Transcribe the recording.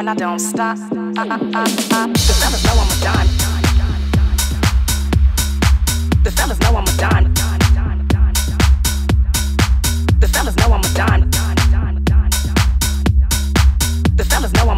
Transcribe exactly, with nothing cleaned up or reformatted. And I don't stop. I, I, I, I. The fellas know I'm a dime. The fellas know I'm a dime. The fellas know I'm a dime. The fellas know I'm a dime.